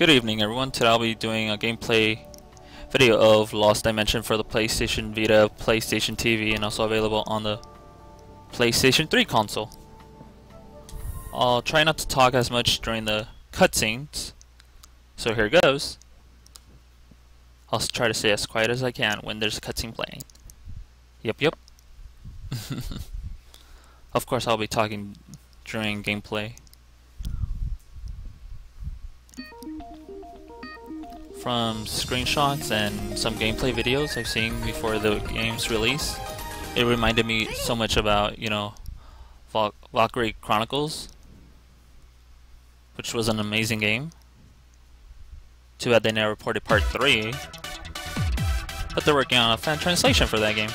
Good evening everyone, today I'll be doing a gameplay video of Lost Dimension for the PlayStation Vita, PlayStation TV, and also available on the PlayStation 3 console. I'll try not to talk as much during the cutscenes, so here goes. I'll try to stay as quiet as I can when there's a cutscene playing. Yep. Of course I'll be talking during gameplay. From screenshots and some gameplay videos I've seen before the game's release, it reminded me so much about, you know, Valkyria Chronicles, which was an amazing game. Too bad they never reported part 3, but they're working on a fan translation for that game.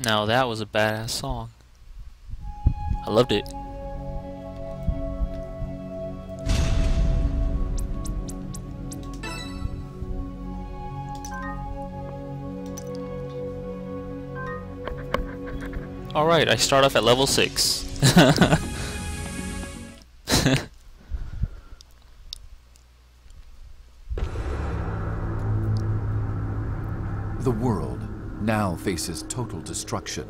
Now that was a badass song. I loved it. Alright, I start off at level 6. The world now faces total destruction.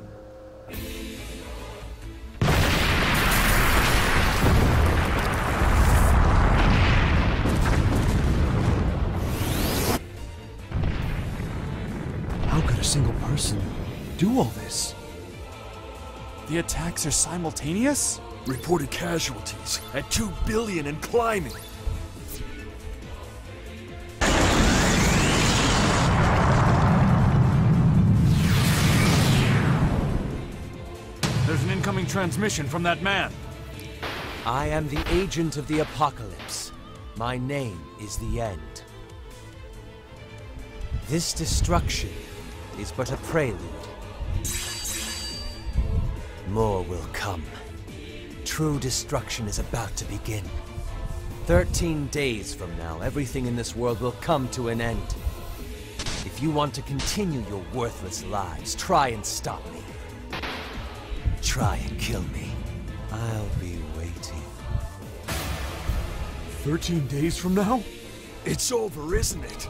How could a single person do all this? The attacks are simultaneous? Reported casualties at 2 billion and climbing. There's an incoming transmission from that man. I am the agent of the apocalypse. My name is the End. This destruction is but a prelude. More will come. True destruction is about to begin. 13 days from now, everything in this world will come to an end. If you want to continue your worthless lives, try and stop me. Try and kill me. I'll be waiting. 13 days from now? It's over, isn't it?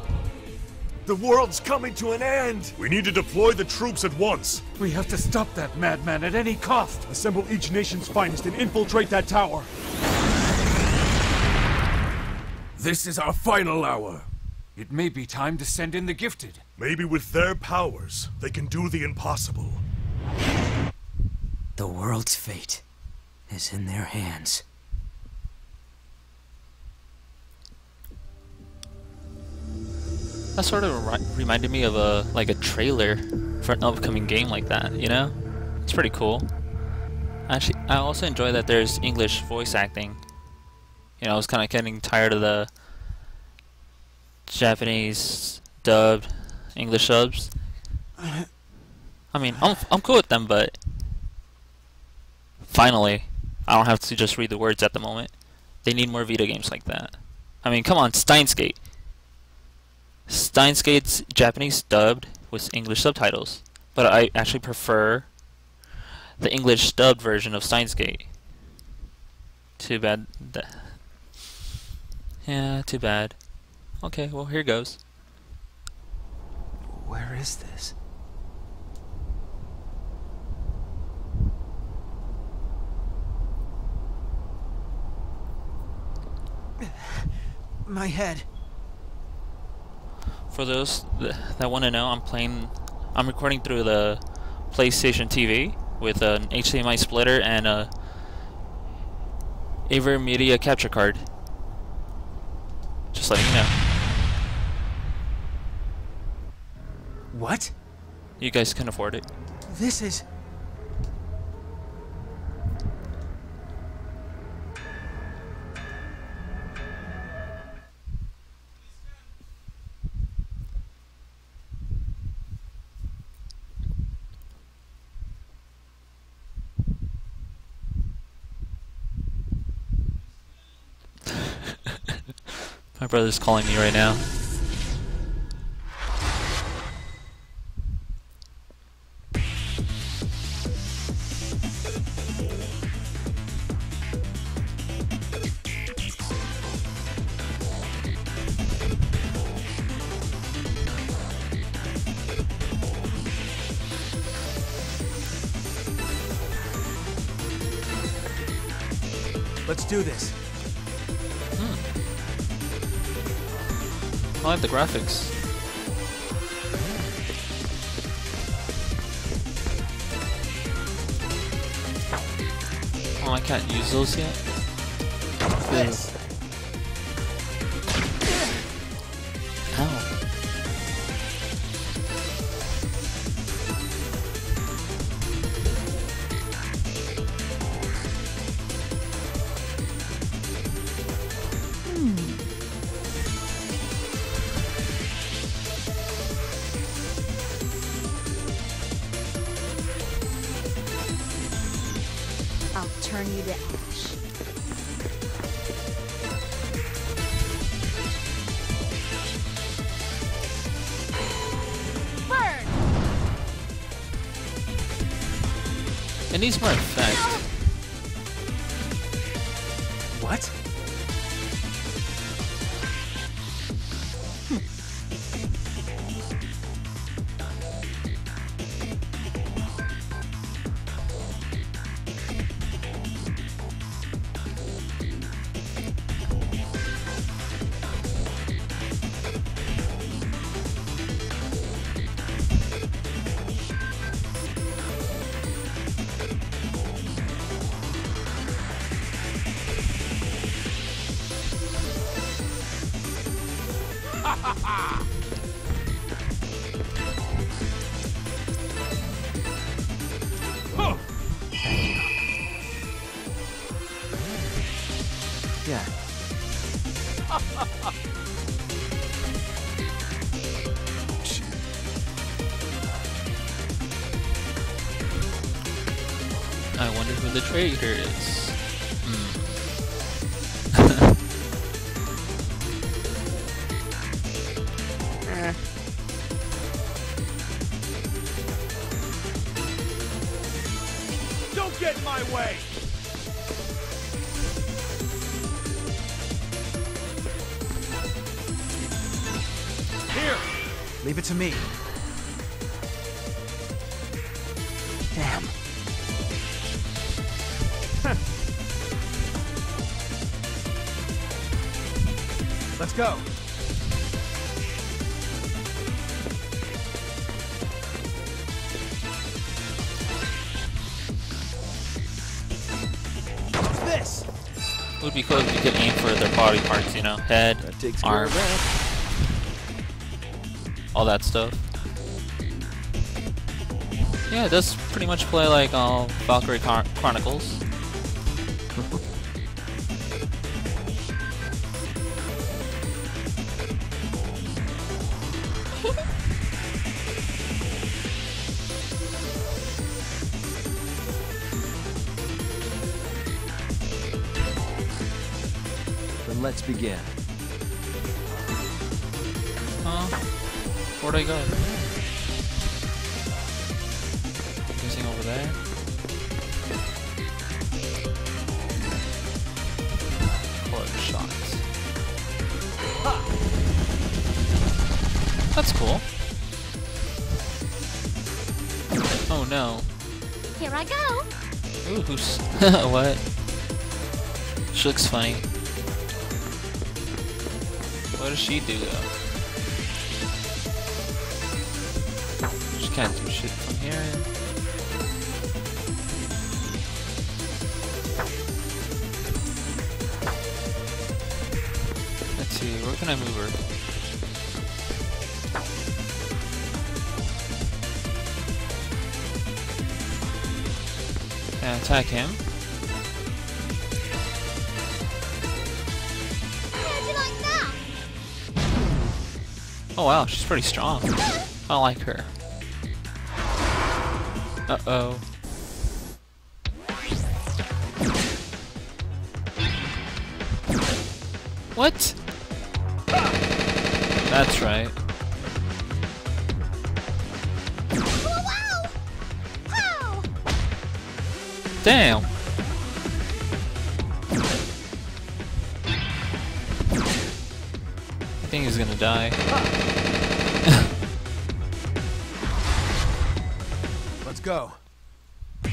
The world's coming to an end! We need to deploy the troops at once! We have to stop that madman at any cost! Assemble each nation's finest and infiltrate that tower! This is our final hour. It may be time to send in the gifted. Maybe with their powers, they can do the impossible. The world's fate is in their hands. That sort of reminded me of a trailer for an upcoming game like that, you know? It's pretty cool. Actually, I also enjoy that there's English voice acting. You know, I was kind of getting tired of the Japanese dubbed English subs. I mean, I'm cool with them, but finally, I don't have to just read the words at the moment. They need more Vita games like that. I mean, come on, Steins;Gate. Steins;Gate's Japanese dubbed with English subtitles, but I actually prefer the English dubbed version of Steins;Gate. Too bad that... Yeah, too bad. Okay, well, here goes. Where is this? My head. For those that want to know, I'm recording through the PlayStation TV with an HDMI splitter and a AverMedia capture card. Just letting you know. What? You guys can afford it. This is... My brother's calling me right now. Let's do this. I like the graphics. Oh, I can't use those yet. This. Turn you to ash. Burn! It needs more effect. What? Oh. Thank you. Yeah. I wonder who the traitor is. Don't get in my way! Here! Leave it to me. Damn. Let's go. It would be cool if you could aim for their body parts, you know, head, arm. That takes care of that. all that stuff. Yeah, it does pretty much play like Valkyria Chronicles. Then let's begin. Where'd I go? Missing over there. Close shots. Ha! That's cool. Oh no. Here I go. Ooh, who's what? She looks funny. What does she do though? Can't do shit from here. Let's see, where can I move her? And attack him. How'd you like that? Oh wow, she's pretty strong. I like her. Uh-oh. What? That's right. Damn. I think he's gonna die. Go. This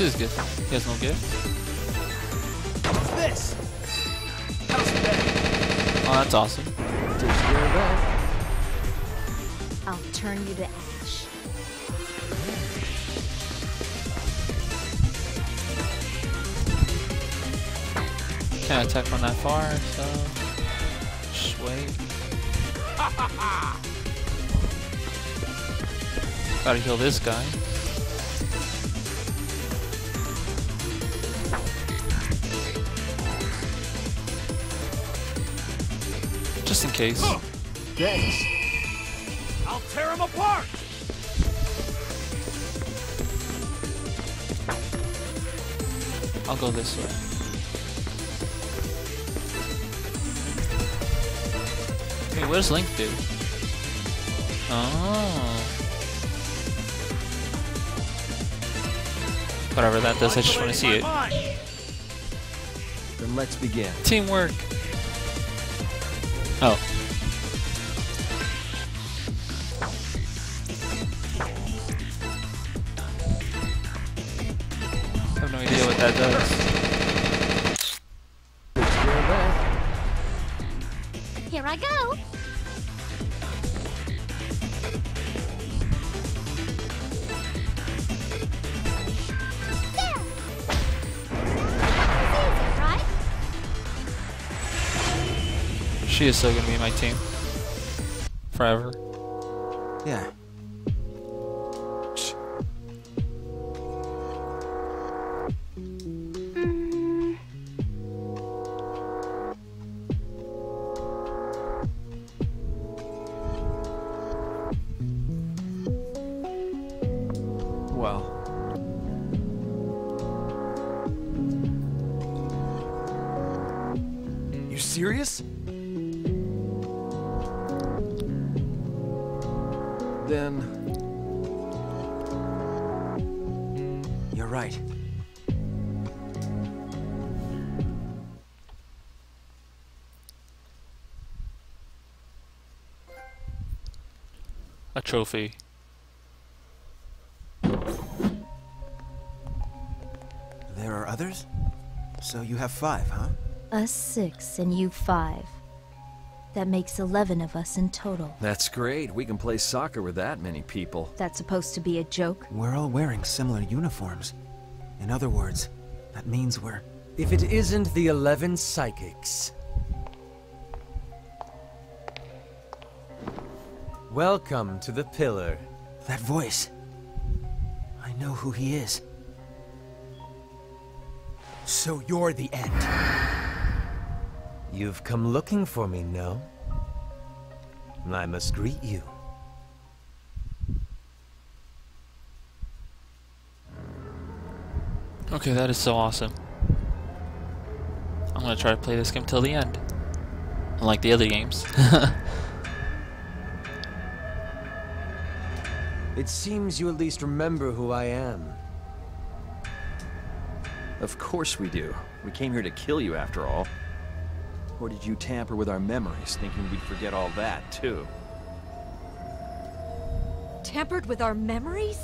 is good. He has no gift. What's this? Oh, that's awesome. I'll turn you to ash. Can't attack from that far, so just wait. Gotta heal this guy. Just in case. Thanks. I'll tear him apart! I'll go this way. Hey, what does Link do? Oh. Whatever that does, I just want to see it. Then let's begin. Teamwork. Oh. I have no idea what that does. Here I go. She is still gonna be my team. Forever. Yeah. Well. You serious? Then you're right. A trophy. There are others? So you have 5, huh? Us 6 and you 5. That makes 11 of us in total. That's great. We can play soccer with that many people. That's supposed to be a joke? We're all wearing similar uniforms. In other words, that means we're... If it isn't the 11 psychics. Welcome to the pillar. That voice. I know who he is. So you're the end. You've come looking for me, no? I must greet you. Okay, that is so awesome. I'm gonna try to play this game till the end. Unlike the other games. It seems you at least remember who I am. Of course we do. We came here to kill you after all. Or did you tamper with our memories, thinking we'd forget all that, too? Tampered with our memories?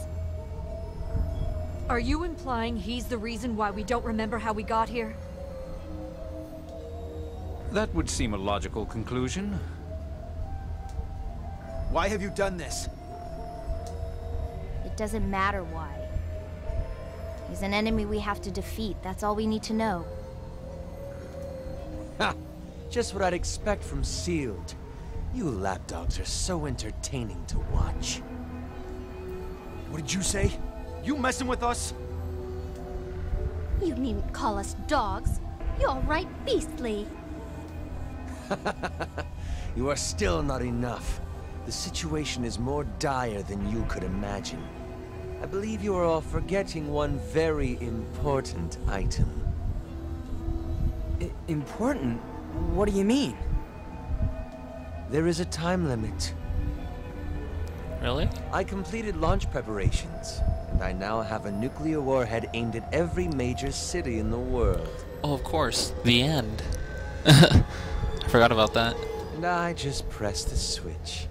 Are you implying he's the reason why we don't remember how we got here? That would seem a logical conclusion. Why have you done this? It doesn't matter why. He's an enemy we have to defeat. That's all we need to know. Ha! Just what I'd expect from Sealed. You lapdogs are so entertaining to watch. What did you say? You messing with us? You needn't call us dogs. You're right beastly. You are still not enough. The situation is more dire than you could imagine. I believe you are all forgetting one very important item. Important? What do you mean? There is a time limit. Really? I completed launch preparations, and I now have a nuclear warhead aimed at every major city in the world. Oh, of course. The end. I forgot about that. And I just pressed the switch.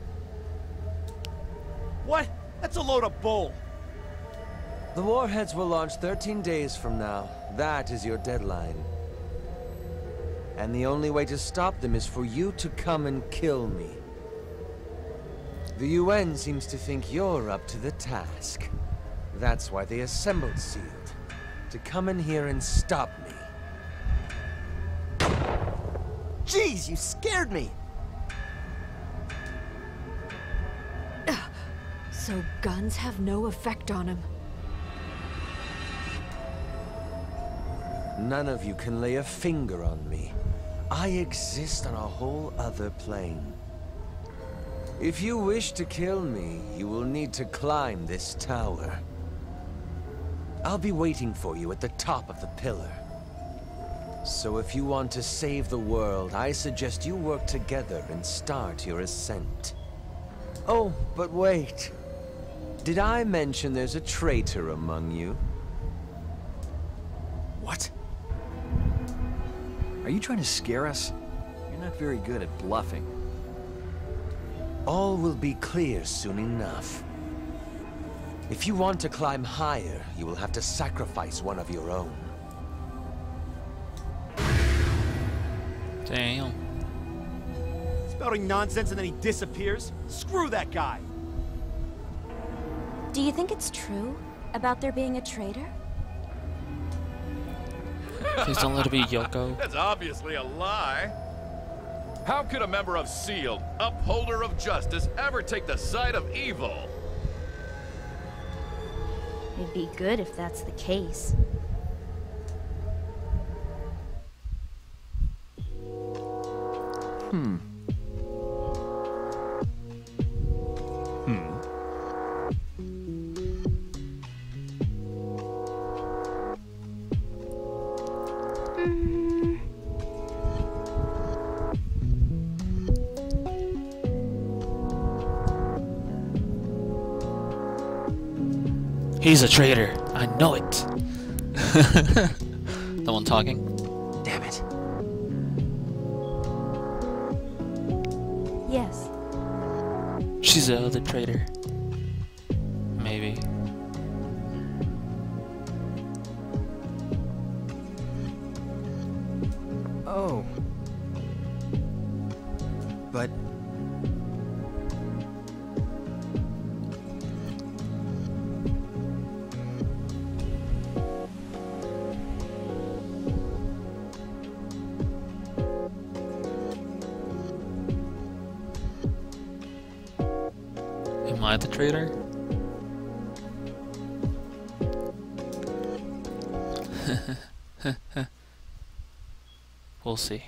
What? That's a load of bull. The warheads will launch 13 days from now. That is your deadline. And the only way to stop them is for you to come and kill me. The UN seems to think you're up to the task. That's why they assembled Sealed. To come in here and stop me. Jeez, you scared me! So guns have no effect on him. None of you can lay a finger on me. I exist on a whole other plane. If you wish to kill me, you will need to climb this tower. I'll be waiting for you at the top of the pillar. So if you want to save the world, I suggest you work together and start your ascent. Oh, but wait. Did I mention there's a traitor among you? What? Are you trying to scare us? You're not very good at bluffing. All will be clear soon enough. If you want to climb higher, you will have to sacrifice one of your own. Damn. Spouting nonsense and then he disappears? Screw that guy! Do you think it's true about there being a traitor? Please don't let it be Yoko. That's obviously a lie. How could a member of Sealed, upholder of justice, ever take the side of evil? It'd be good if that's the case. He's a traitor. I know it. The one talking. Damn it. Yes. She's the other traitor. Maybe. Oh. Am I the traitor? We'll see.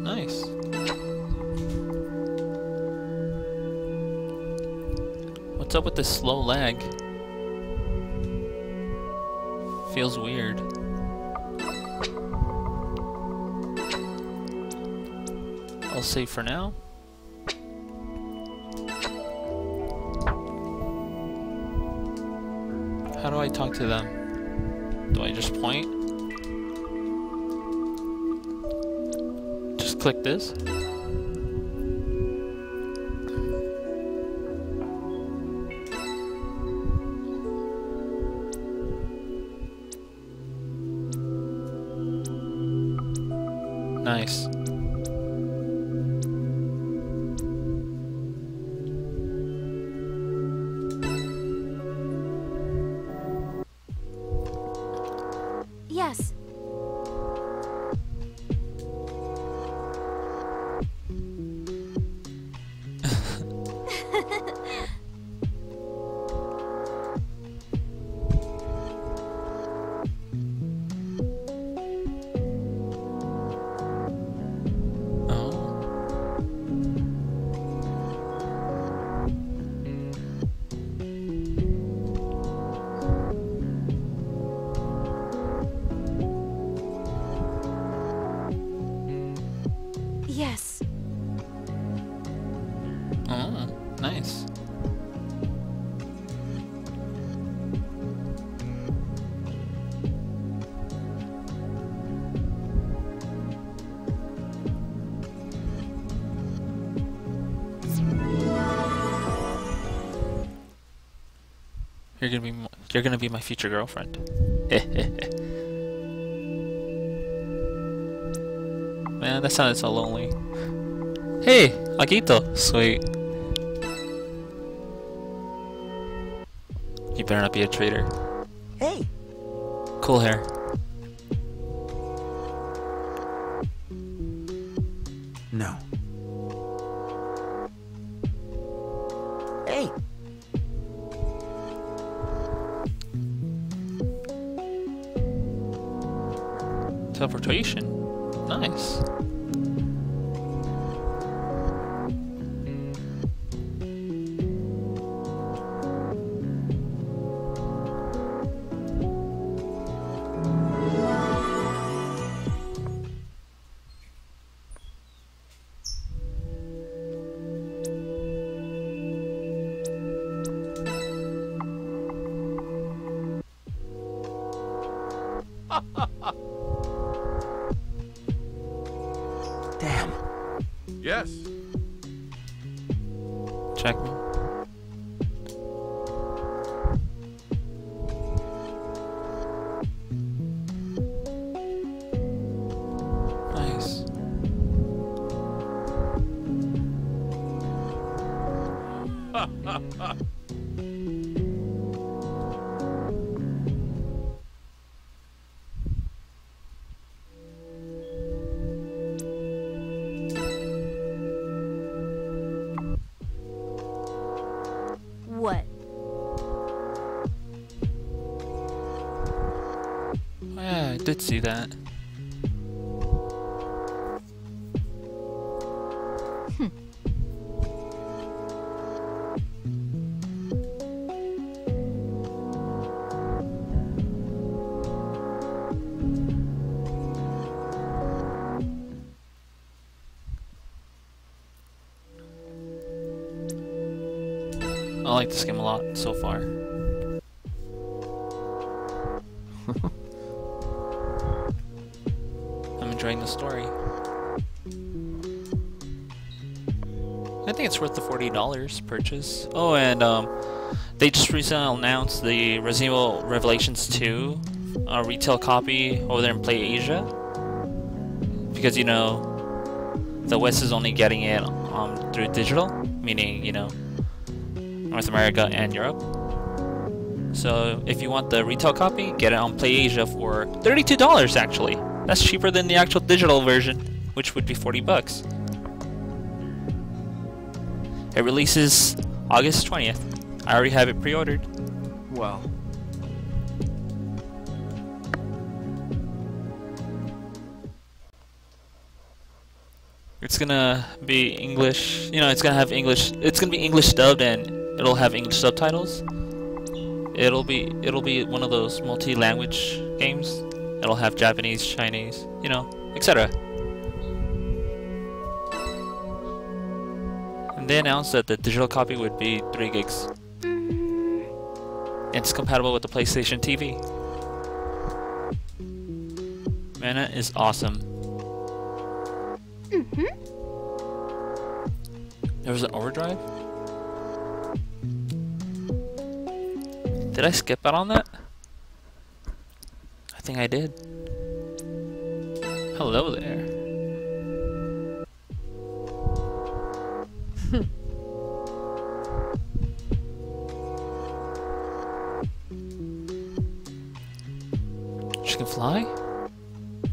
Nice. What's up with this slow lag? Feels weird. I'll save for now. How do I talk to them? Do I just point? Just click this? Nice. Yes. Nice. You're gonna be my future girlfriend. Man, that sounded so lonely. Hey, Akito, sweet. You better not be a traitor. Hey! Cool hair. No. Hey! Teleportation. Nice. Damn. Yes. Check me. Nice. Ha ha ha. What? Yeah, I did see that. I like this game a lot so far. I'm enjoying the story. I think it's worth the $40 purchase. Oh, and they just recently announced the Resident Evil Revelations 2 retail copy over there in Play Asia. Because, you know, the West is only getting it through digital, meaning, you know, North America and Europe. So if you want the retail copy, get it on PlayAsia for $32 actually. That's cheaper than the actual digital version, which would be $40. It releases August 20th. I already have it pre-ordered. Wow. It's gonna be English, you know, it's gonna have English, it's gonna be English dubbed, and it'll have English subtitles. It'll be one of those multi-language games. It'll have Japanese, Chinese, you know, etc. And they announced that the digital copy would be 3 gigs. It's compatible with the PlayStation TV. Man, that is awesome. Mm-hmm. There was an overdrive? Did I skip out on that? I think I did. Hello there. She can fly?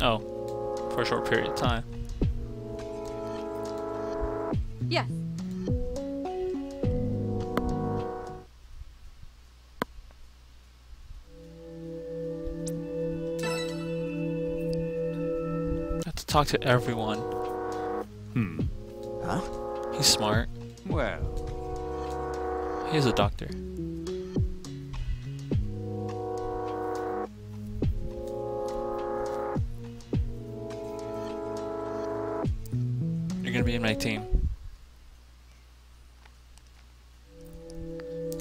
Oh, for a short period of time. Yes. Talk to everyone. Hmm. Huh? He's smart. Well. He's a doctor. You're gonna be in my team.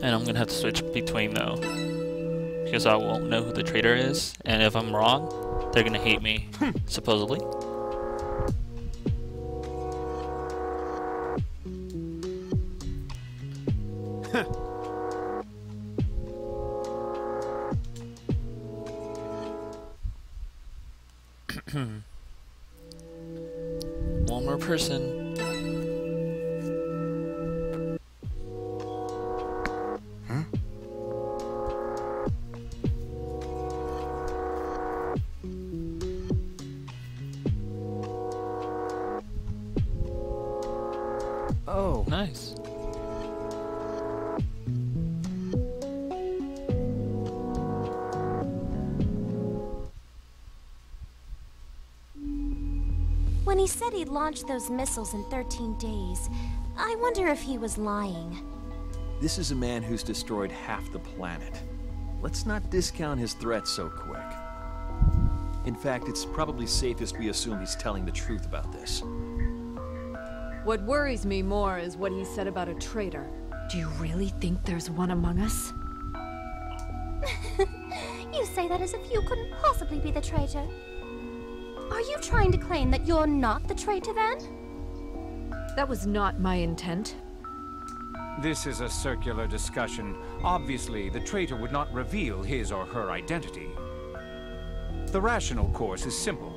And I'm gonna have to switch between though. Because I won't know who the traitor is, and if I'm wrong, they're gonna hate me, supposedly. One more person. Huh? Oh, nice. When he said he'd launch those missiles in 13 days, I wonder if he was lying. This is a man who's destroyed half the planet. Let's not discount his threats so quick. In fact, it's probably safest we assume he's telling the truth about this. What worries me more is what he said about a traitor. Do you really think there's one among us? You say that as if you couldn't possibly be the traitor. Are you trying to claim that you're not the traitor, then? That was not my intent. This is a circular discussion. Obviously, the traitor would not reveal his or her identity. The rational course is simple.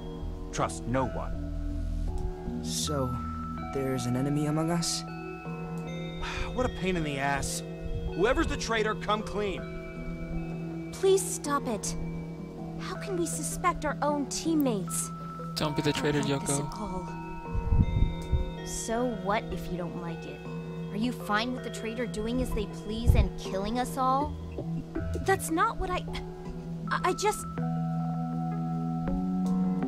Trust no one. So, there's an enemy among us? What a pain in the ass. Whoever's the traitor, come clean. Please stop it. How can we suspect our own teammates? Don't be the traitor, Yoko. So what if you don't like it? Are you fine with the traitor doing as they please and killing us all? That's not what I just...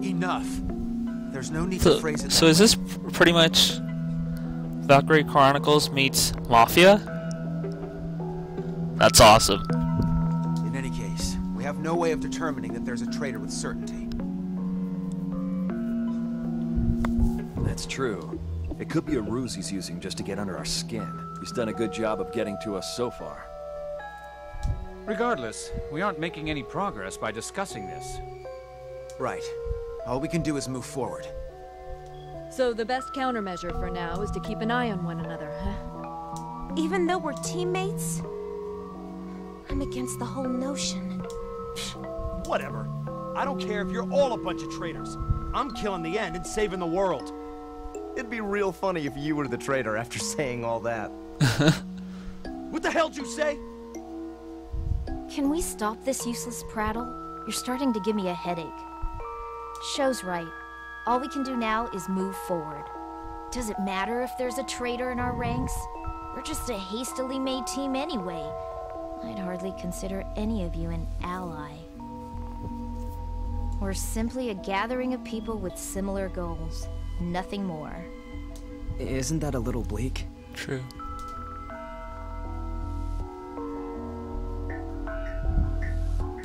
Enough. There's no need to phrase it. So is this pretty much Valkyria Chronicles meets Mafia? That's awesome. In any case, we have no way of determining that there's a traitor with certainty. That's true. It could be a ruse he's using just to get under our skin. He's done a good job of getting to us so far. Regardless, we aren't making any progress by discussing this. Right. All we can do is move forward. So the best countermeasure for now is to keep an eye on one another, huh? Even though we're teammates? I'm against the whole notion. Whatever. I don't care if you're all a bunch of traitors. I'm killing the end and saving the world. It'd be real funny if you were the traitor after saying all that. What the hell did you say? Can we stop this useless prattle? You're starting to give me a headache. Show's right. All we can do now is move forward. Does it matter if there's a traitor in our ranks? We're just a hastily made team anyway. I'd hardly consider any of you an ally. We're simply a gathering of people with similar goals. Nothing more. Isn't that a little bleak? True.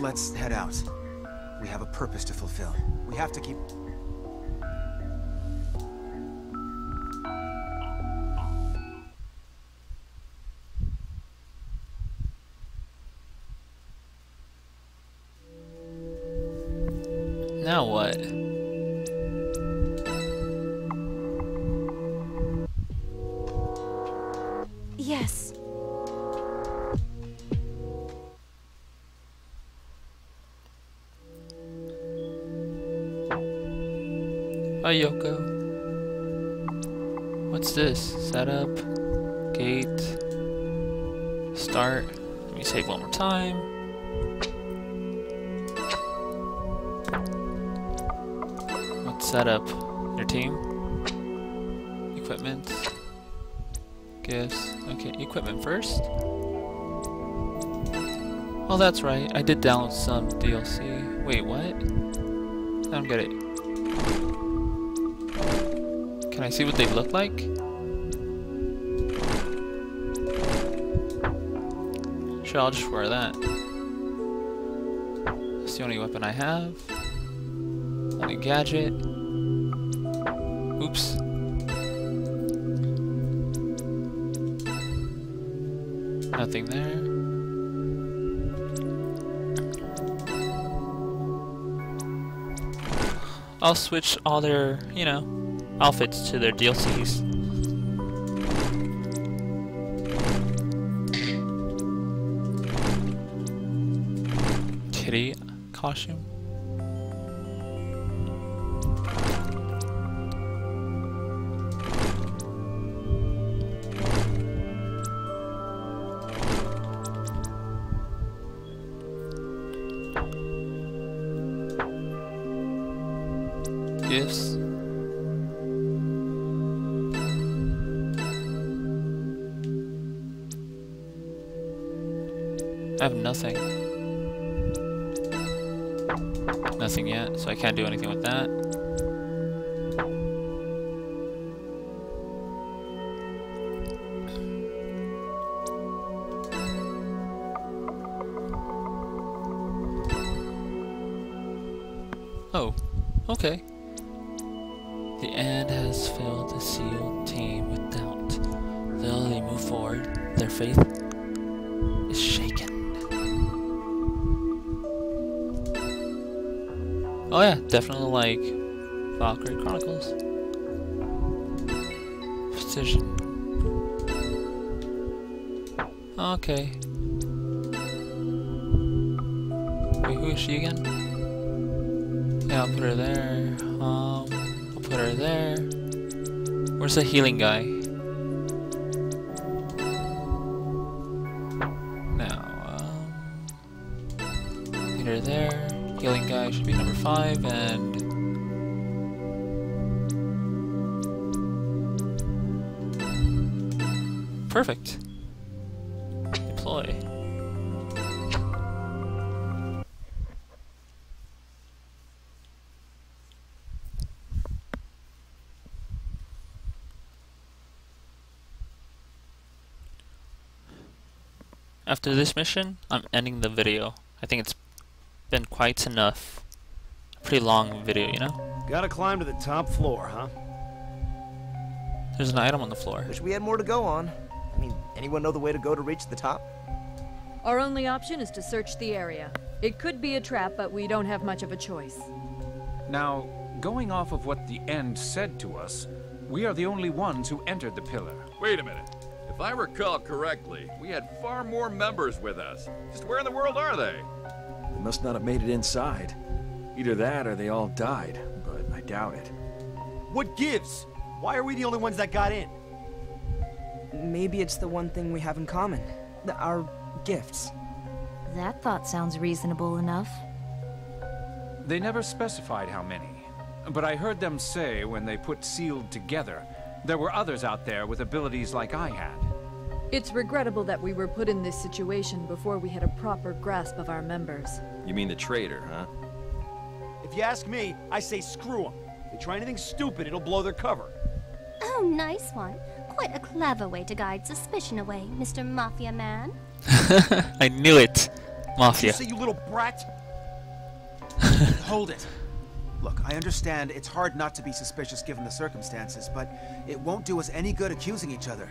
Let's head out. We have a purpose to fulfill. We have to keep... Now what? Yes. Hi, Yoko. What's this? Setup, gate, start. Let me save one more time. Set up your team, equipment, gifts. Okay, equipment first. Oh, that's right. I did download some DLC. Wait, what? I don't get it. Can I see what they look like? Sure, I'll just wear that. That's the only weapon I have. Only gadget. Oops. Nothing there. I'll switch all their, you know, outfits to their DLCs. Kitty costume. Gifts. I have nothing. Nothing yet, so I can't do anything with that. Oh, okay. The end has filled the sealed team with doubt. Though they move forward, their faith is shaken. Oh yeah, definitely like Valkyria Chronicles. Precision. Okay. Wait, who is she again? Yeah, I'll put her there. Put her there. Where's the healing guy? Now, put her there. Healing guy should be number 5, and perfect. Deploy. After this mission, I'm ending the video. I think it's been quite enough. A pretty long video, you know? Gotta climb to the top floor, huh? There's an item on the floor. Wish we had more to go on. I mean, anyone know the way to go to reach the top? Our only option is to search the area. It could be a trap, but we don't have much of a choice. Now, going off of what the end said to us, we are the only ones who entered the pillar. Wait a minute. If I recall correctly, we had far more members with us. Just where in the world are they? They must not have made it inside. Either that or they all died, but I doubt it. What gives? Why are we the only ones that got in? Maybe it's the one thing we have in common. Our gifts. That thought sounds reasonable enough. They never specified how many, but I heard them say when they put Sealed together, there were others out there with abilities like I had. It's regrettable that we were put in this situation before we had a proper grasp of our members. You mean the traitor, huh? If you ask me, I say screw them. If they try anything stupid, it'll blow their cover. Oh, nice one. Quite a clever way to guide suspicion away, Mr. Mafia Man. I knew it. Mafia. Did you say, you little brat? Hold it. Look, I understand it's hard not to be suspicious given the circumstances, but it won't do us any good accusing each other.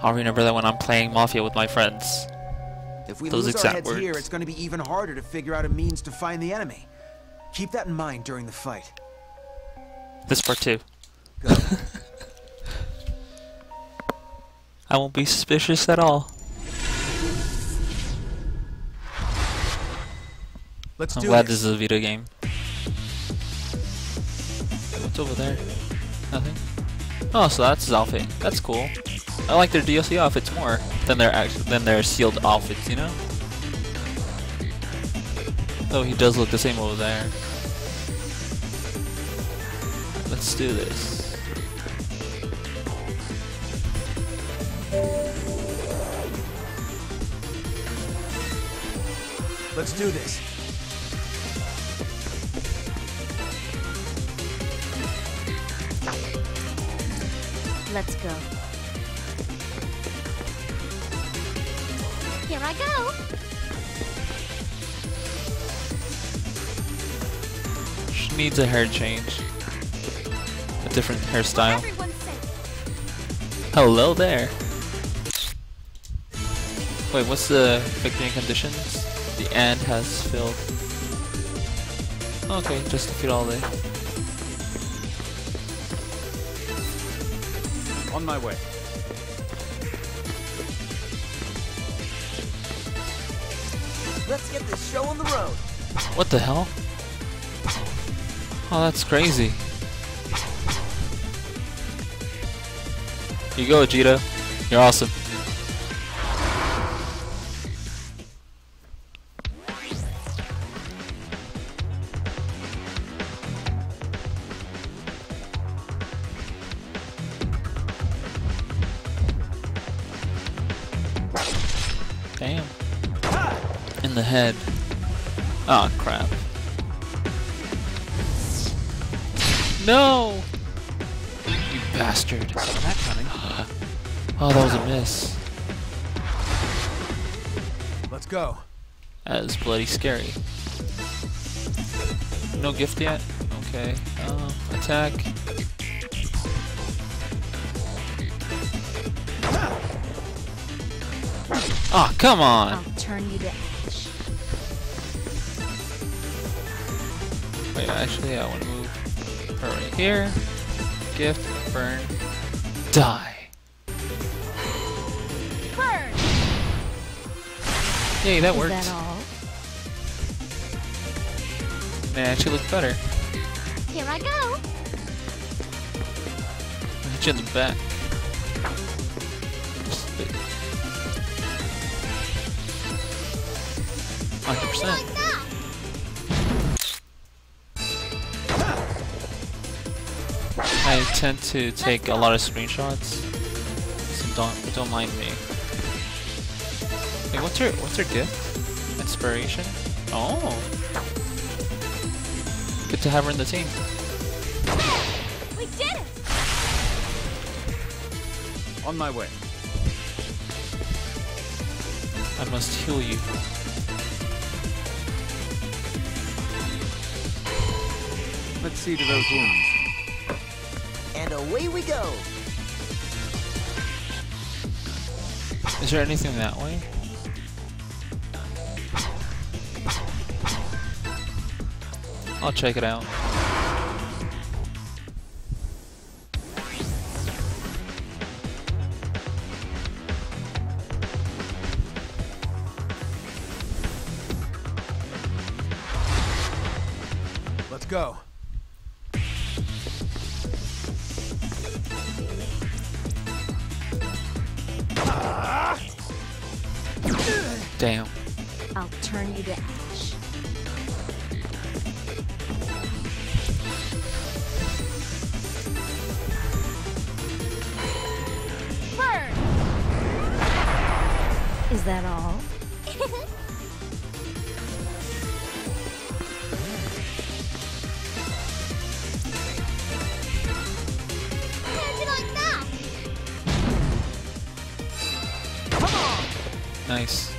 I'll remember that when I'm playing Mafia with my friends. If we lose our heads here, it's going to be even harder to figure out a means to find the enemy. Keep that in mind during the fight. This part too. Go. I won't be suspicious at all. I'm glad this is a video game. What's over there? Nothing. Oh, so that's his outfit. That's cool. I like their DLC outfits more than their sealed outfits, you know? Though he does look the same over there. Let's do this. Let's do this. Let's go. Here I go. She needs a hair change. A different hairstyle. Hello there. Wait, what's the victory and conditions? The end has filled. Okay, just defeat all day. On my way. Let's get this show on the road. What the hell? Oh, that's crazy. Here you go, Vegeta. You're awesome. Damn. In the head. Oh crap. No! You bastard. That coming. Oh, that was a miss. Let's go. That is bloody scary. No gift yet? Okay. Attack. Oh, come on! I'll turn you to ash. Wait, actually, I want to move her right here. Gift, burn, die. Burn! Yay, that worked. Is that all? Man, she looked better. Here I go. I'll hit you in the back. Just a bit. 100%. I tend to take a lot of screenshots, so don't mind me. Wait, what's her gift? Inspiration? Oh, good to have her in the team. We did it. On my way. I must heal you. Let's see to those wounds. And away we go. Is there anything that way? I'll check it out. Let's go. Damn. I'll turn you to ash. that all? Nice.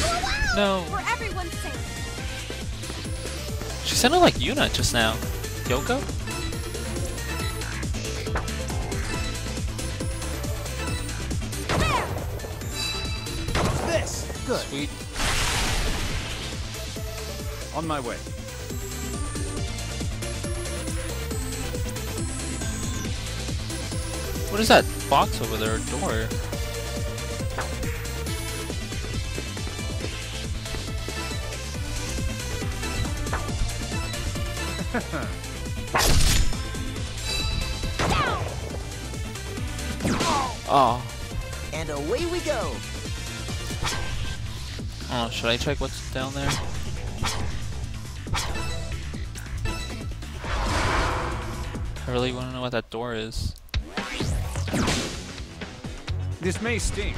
Oh, wow. No. For everyone's sake. She sounded like Yuna just now. Yoko? This. Good. Sweet. On my way. What is that box over there? Door? Oh. And away we go. Oh, should I check what's down there? I really want to know what that door is. This may sting.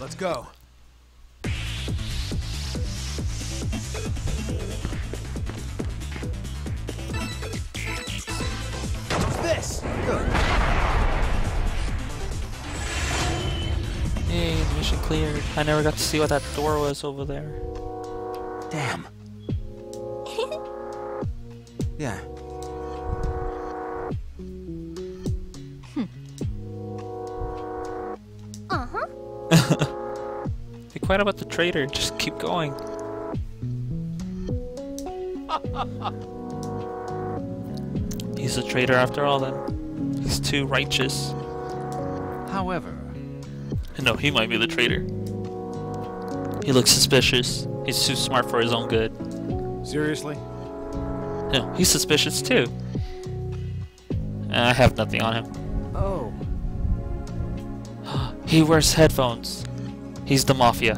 Let's go. Cleared. I never got to see what that door was over there. Damn. Yeah. Uh-huh. Be quiet about the traitor. Just keep going. He's a traitor after all, then. He's too righteous. However... No, he might be the traitor. He looks suspicious. He's too smart for his own good. Seriously? No, he's suspicious too. I have nothing on him. Oh. He wears headphones. He's the mafia.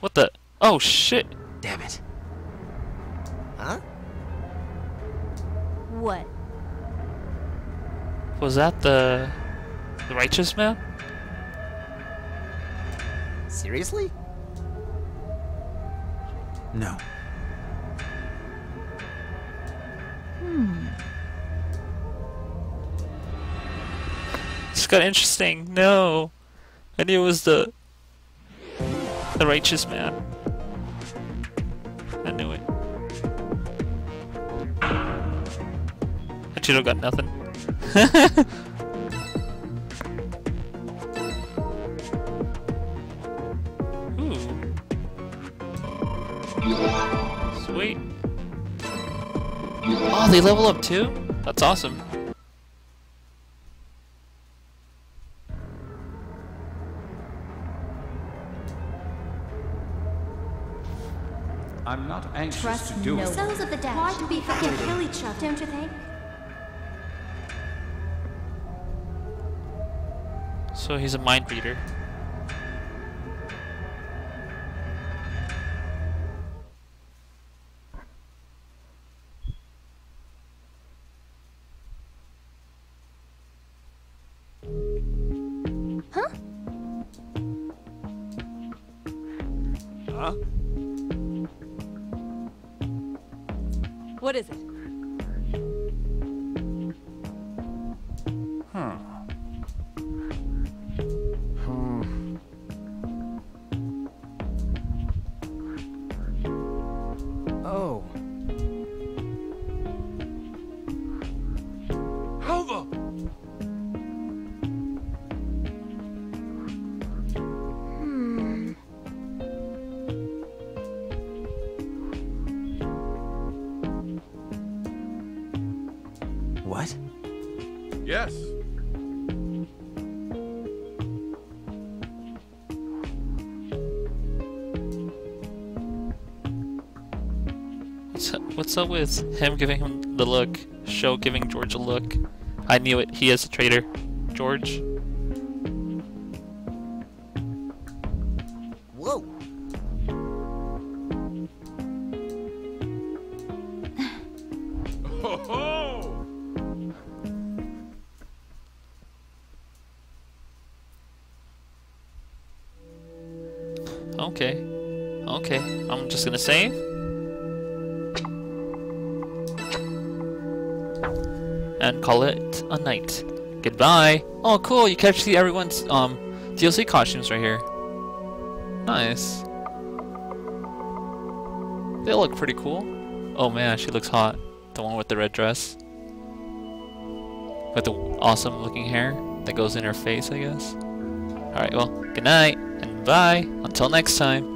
What the? Oh shit. Damn it. Huh? What? Was that the righteous man? Seriously? No. This got interesting. No. I knew it was the righteous man. I knew it. You don't got nothing. Ooh. Sweet. Oh, they level up too? That's awesome. I'm not anxious to do it. Sons of the dead. Why do we fucking kill each other? Don't you think? So he's a mind reader. Huh? Huh? What is it? What? Yes. What's up with him giving him the look? Show giving George a look. I knew it. He is a traitor. George. Whoa. Okay. Okay. I'm just gonna save. And call it a night. Goodbye. Oh, cool. You can actually see everyone's DLC costumes right here. Nice. They look pretty cool. Oh man, she looks hot. The one with the red dress. With the awesome looking hair that goes in her face, I guess. Alright, well, good night and bye. Until next time.